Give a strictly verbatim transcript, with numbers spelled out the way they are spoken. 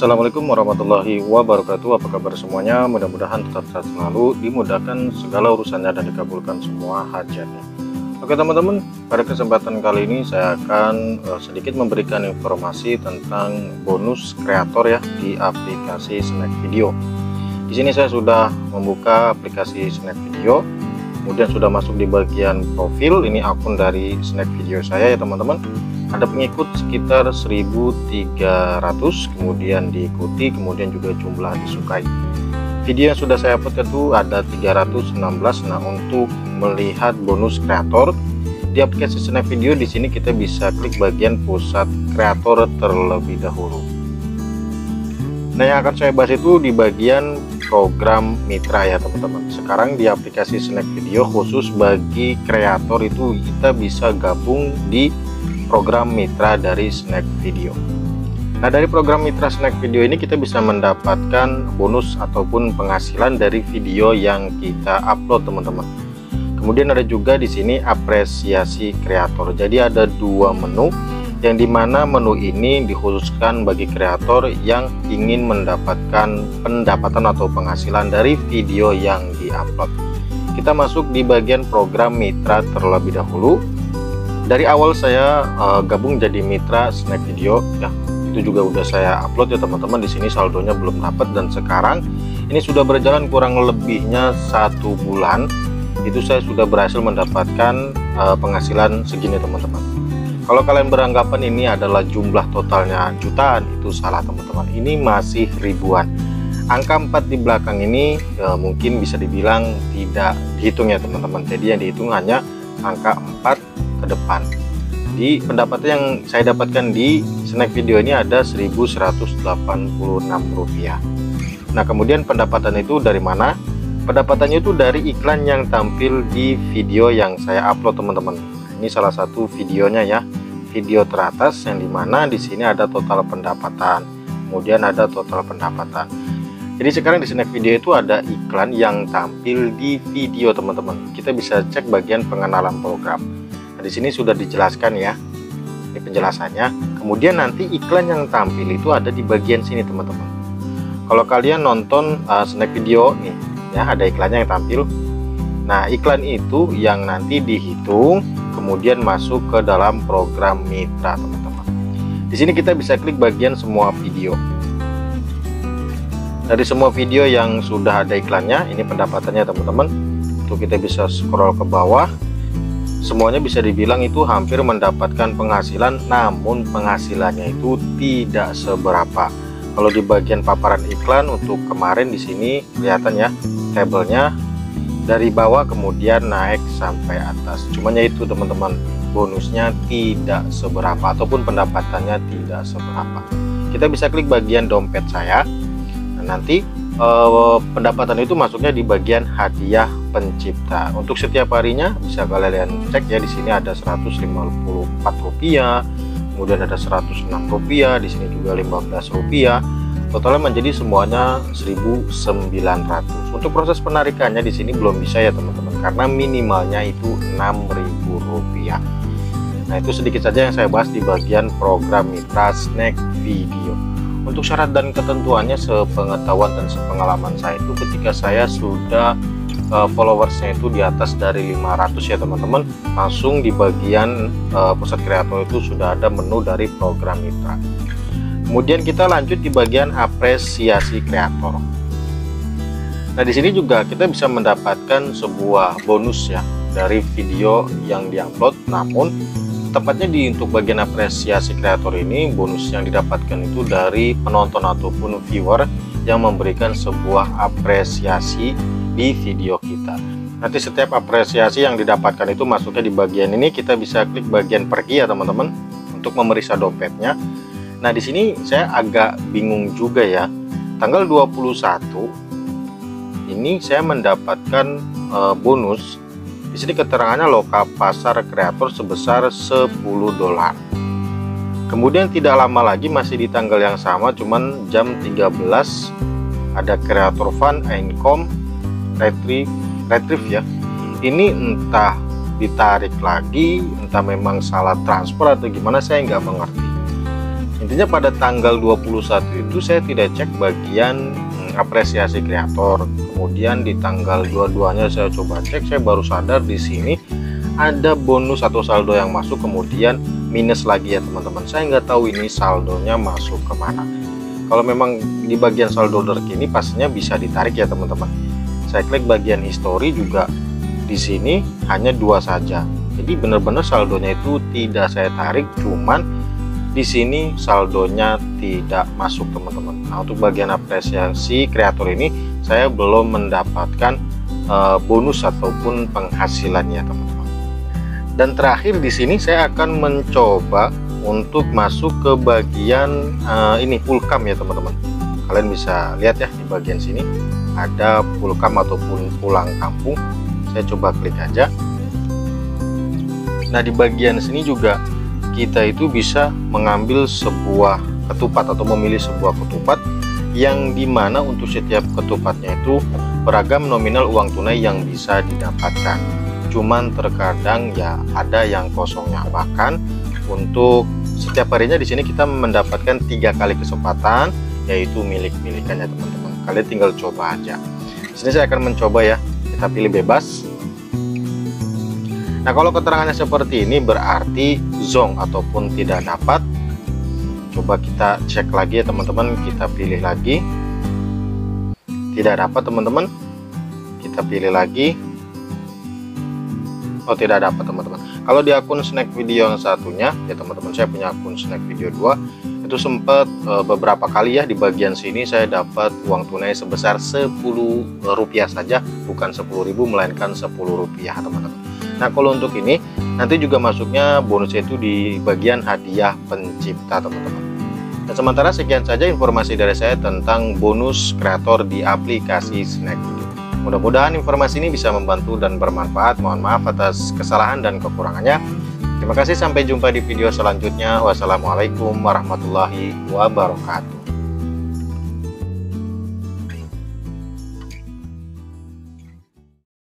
Assalamualaikum warahmatullahi wabarakatuh. Apa kabar semuanya? Mudah-mudahan tetap sehat selalu, dimudahkan segala urusannya dan dikabulkan semua hajatnya. Oke teman-teman, pada kesempatan kali ini saya akan uh, sedikit memberikan informasi tentang bonus kreator ya di aplikasi SnackVideo. Di sini saya sudah membuka aplikasi SnackVideo, kemudian sudah masuk di bagian profil. Ini akun dari SnackVideo saya ya teman-teman. Ada pengikut sekitar seribu tiga ratus, kemudian diikuti, kemudian juga jumlah disukai. Video yang sudah saya upload itu ada tiga ratus enam belas. Nah, untuk melihat bonus kreator di aplikasi SnackVideo, di sini kita bisa klik bagian pusat kreator terlebih dahulu. Nah, yang akan saya bahas itu di bagian program mitra ya teman-teman. Sekarang di aplikasi SnackVideo khusus bagi kreator itu kita bisa gabung di program mitra dari SnackVideo. Nah, dari program mitra SnackVideo ini kita bisa mendapatkan bonus ataupun penghasilan dari video yang kita upload teman-teman. Kemudian ada juga di sini apresiasi kreator. Jadi ada dua menu, yang dimana menu ini dikhususkan bagi kreator yang ingin mendapatkan pendapatan atau penghasilan dari video yang diupload. Kita masuk di bagian program mitra terlebih dahulu. Dari awal saya uh, gabung jadi mitra SnackVideo ya, itu juga udah saya upload ya teman-teman. Di sini saldonya belum dapat, dan sekarang ini sudah berjalan kurang lebihnya satu bulan. Itu saya sudah berhasil mendapatkan uh, penghasilan segini teman-teman. Kalau kalian beranggapan ini adalah jumlah totalnya jutaan, itu salah teman-teman. Ini masih ribuan. Angka empat di belakang ini uh, mungkin bisa dibilang tidak dihitung ya teman-teman. Jadi yang dihitung hanya angka empat ke depan. Di pendapatan yang saya dapatkan di SnackVideo ini ada seribu seratus delapan puluh enam rupiah. Nah, kemudian pendapatan itu dari mana? Pendapatannya itu dari iklan yang tampil di video yang saya upload teman-teman. Ini salah satu videonya ya, video teratas, yang dimana di sini ada total pendapatan, kemudian ada total pendapatan. Jadi sekarang di SnackVideo itu ada iklan yang tampil di video teman-teman. Kita bisa cek bagian pengenalan program. Nah, di sini sudah dijelaskan ya, ini penjelasannya. Kemudian nanti iklan yang tampil itu ada di bagian sini teman-teman. Kalau kalian nonton uh, SnackVideo nih ya, ada iklannya yang tampil. Nah, iklan itu yang nanti dihitung kemudian masuk ke dalam program mitra teman-teman. Di sini kita bisa klik bagian semua video. Dari semua video yang sudah ada iklannya, ini pendapatannya teman-teman. Itu kita bisa scroll ke bawah. Semuanya bisa dibilang itu hampir mendapatkan penghasilan, namun penghasilannya itu tidak seberapa. Kalau di bagian paparan iklan untuk kemarin di sini kelihatan ya tabelnya, dari bawah kemudian naik sampai atas. Cuman ya itu teman-teman, bonusnya tidak seberapa ataupun pendapatannya tidak seberapa. Kita bisa klik bagian dompet saya. Nah, nanti eh, pendapatan itu masuknya di bagian hadiah pencipta. Untuk setiap harinya bisa kalian cek ya, di sini ada seratus lima puluh empat rupiah, kemudian ada seratus enam rupiah, di sini juga lima belas rupiah. Totalnya menjadi semuanya seribu sembilan ratus. Untuk proses penarikannya di sini belum bisa ya teman-teman, karena minimalnya itu enam ribu rupiah. Nah, itu sedikit saja yang saya bahas di bagian program mitra SnackVideo. Untuk syarat dan ketentuannya, sepengetahuan dan sepengalaman saya itu ketika saya sudah uh, followersnya itu di atas dari lima ratus ya teman-teman, langsung di bagian uh, pusat kreator itu sudah ada menu dari program mitra. Kemudian kita lanjut di bagian apresiasi kreator. Nah, di sini juga kita bisa mendapatkan sebuah bonus ya dari video yang diupload. Namun tepatnya di untuk bagian apresiasi kreator ini, bonus yang didapatkan itu dari penonton ataupun viewer yang memberikan sebuah apresiasi di video kita. Nanti setiap apresiasi yang didapatkan itu masuknya di bagian ini. Kita bisa klik bagian pergi ya teman-teman untuk memeriksa dompetnya. Nah, di sini saya agak bingung juga ya. Tanggal dua puluh satu ini saya mendapatkan uh, bonus. Di sini keterangannya loka pasar kreator sebesar sepuluh dolar. Kemudian tidak lama lagi masih di tanggal yang sama, cuman jam tiga belas ada kreator fund income retrieve, retrieve ya. Ini entah ditarik lagi, entah memang salah transfer atau gimana, saya nggak mengerti. Intinya pada tanggal dua puluh satu itu saya tidak cek bagian hmm, apresiasi kreator. Kemudian di tanggal dua puluh duanya saya coba cek, saya baru sadar di sini ada bonus atau saldo yang masuk, kemudian minus lagi ya teman-teman. Saya nggak tahu ini saldonya masuk kemana. Kalau memang di bagian saldo order kini pastinya bisa ditarik ya teman-teman. Saya klik bagian history juga, di sini hanya dua saja. Jadi benar-benar saldonya itu tidak saya tarik, cuman di sini saldonya tidak masuk teman-teman. Nah untuk bagian apresiasi kreator ini saya belum mendapatkan uh, bonus ataupun penghasilannya teman-teman. Dan terakhir di sini saya akan mencoba untuk masuk ke bagian uh, ini pulcam ya teman-teman. Kalian bisa lihat ya di bagian sini ada pulcam ataupun pulang kampung. Saya coba klik aja. Nah di bagian sini juga kita itu bisa mengambil sebuah ketupat atau memilih sebuah ketupat, yang dimana untuk setiap ketupatnya itu beragam nominal uang tunai yang bisa didapatkan. Cuman terkadang ya ada yang kosongnya, bahkan untuk setiap harinya di sini kita mendapatkan tiga kali kesempatan, yaitu milik-milikannya teman-teman. Kalian tinggal coba aja. Di sini saya akan mencoba ya, kita pilih bebas. Nah kalau keterangannya seperti ini berarti zonk ataupun tidak dapat. Coba kita cek lagi ya teman-teman, kita pilih lagi. Tidak dapat teman-teman, kita pilih lagi. Oh tidak dapat teman-teman. Kalau di akun SnackVideo yang satunya ya teman-teman, saya punya akun SnackVideo dua, itu sempat e, beberapa kali ya di bagian sini saya dapat uang tunai sebesar sepuluh rupiah saja, bukan sepuluh ribu melainkan sepuluh rupiah teman-teman. Nah kalau untuk ini nanti juga masuknya bonusnya itu di bagian hadiah pencipta teman-teman. Dan sementara sekian saja informasi dari saya tentang bonus kreator di aplikasi SnackVideo. Mudah-mudahan informasi ini bisa membantu dan bermanfaat. Mohon maaf atas kesalahan dan kekurangannya. Terima kasih, sampai jumpa di video selanjutnya. Wassalamualaikum warahmatullahi wabarakatuh.